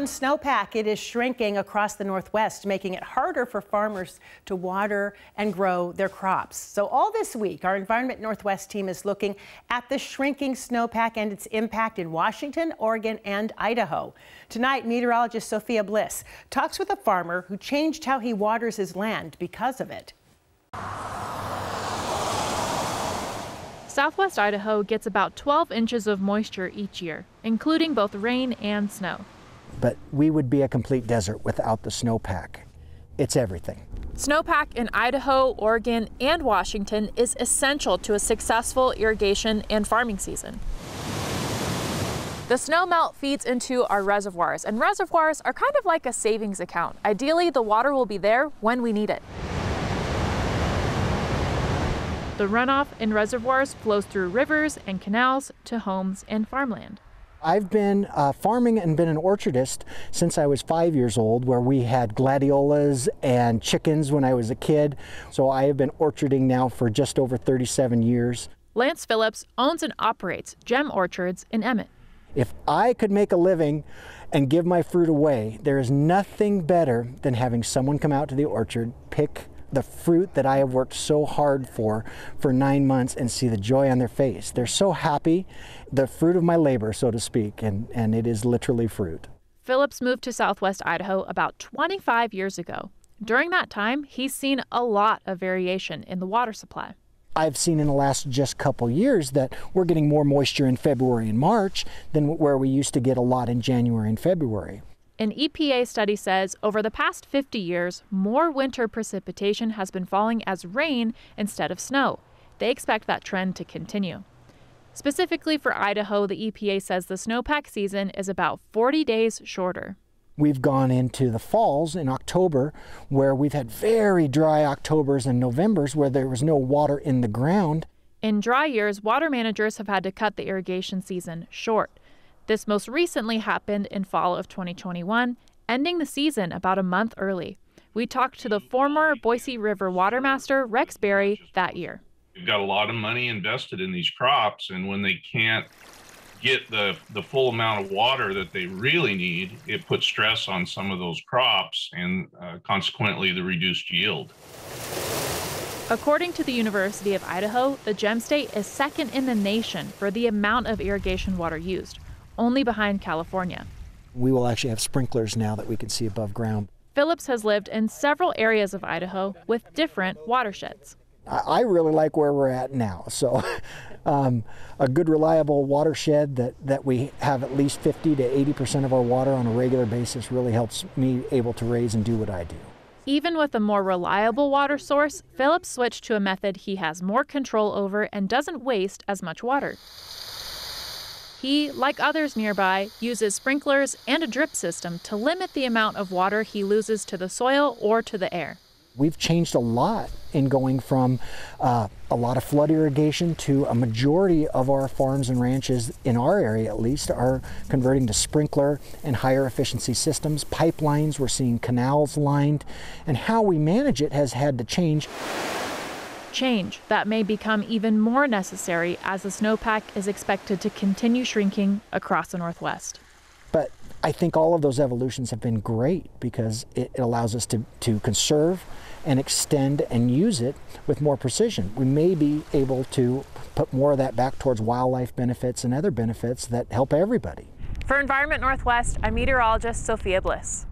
mountain snowpack, it is shrinking across the Northwest, making it harder for farmers to water and grow their crops. So all this week, our Environment Northwest team is looking at the shrinking snowpack and its impact in Washington, Oregon, and Idaho. Tonight, meteorologist Sophia Bliss talks with a farmer who changed how he waters his land because of it. Southwest Idaho gets about 12 inches of moisture each year, including both rain and snow. But we would be a complete desert without the snowpack. It's everything. Snowpack in Idaho, Oregon, and Washington is essential to a successful irrigation and farming season. The snowmelt feeds into our reservoirs, and reservoirs are kind of like a savings account. Ideally, the water will be there when we need it. The runoff in reservoirs flows through rivers and canals to homes and farmland. I've been farming and been an orchardist since I was 5 years old, where we had gladiolas and chickens when I was a kid. So I have been orcharding now for just over 37 years. Lance Phillips owns and operates Gem Orchards in Emmett. If I could make a living and give my fruit away, there is nothing better than having someone come out to the orchard, pick the fruit that I have worked so hard for 9 months, and see the joy on their face. They're so happy, the fruit of my labor, so to speak, and it is literally fruit. Phillips moved to Southwest Idaho about 25 years ago. During that time, he's seen a lot of variation in the water supply. I've seen in the last just couple years that we're getting more moisture in February and March than where we used to get a lot in January and February. An EPA study says over the past 50 years, more winter precipitation has been falling as rain instead of snow. They expect that trend to continue. Specifically for Idaho, the EPA says the snowpack season is about 40 days shorter. We've gone into the falls in October, where we've had very dry Octobers and Novembers where there was no water in the ground. In dry years, water managers have had to cut the irrigation season short. This most recently happened in fall of 2021, ending the season about a month early. We talked to the former Boise River watermaster, Rex Berry, that year. We've got a lot of money invested in these crops, and when they can't get the full amount of water that they really need, it puts stress on some of those crops and consequently the reduced yield. According to the University of Idaho, the Gem State is second in the nation for the amount of irrigation water used, only behind California. We will actually have sprinklers now that we can see above ground. Phillips has lived in several areas of Idaho with different watersheds. I really like where we're at now. So a good, reliable watershed that we have at least 50 to 80% of our water on a regular basis really helps me able to raise and do what I do. Even with a more reliable water source, Phillips switched to a method he has more control over and doesn't waste as much water. He, like others nearby, uses sprinklers and a drip system to limit the amount of water he loses to the soil or to the air. We've changed a lot in going from a lot of flood irrigation to a majority of our farms and ranches, in our area at least, are converting to sprinkler and higher efficiency systems, pipelines. We're seeing canals lined, and how we manage it has had to change. Change that may become even more necessary as the snowpack is expected to continue shrinking across the Northwest. But I think all of those evolutions have been great because it allows us to conserve and extend and use it with more precision. We may be able to put more of that back towards wildlife benefits and other benefits that help everybody. For Environment Northwest, I'm meteorologist Sophia Bliss.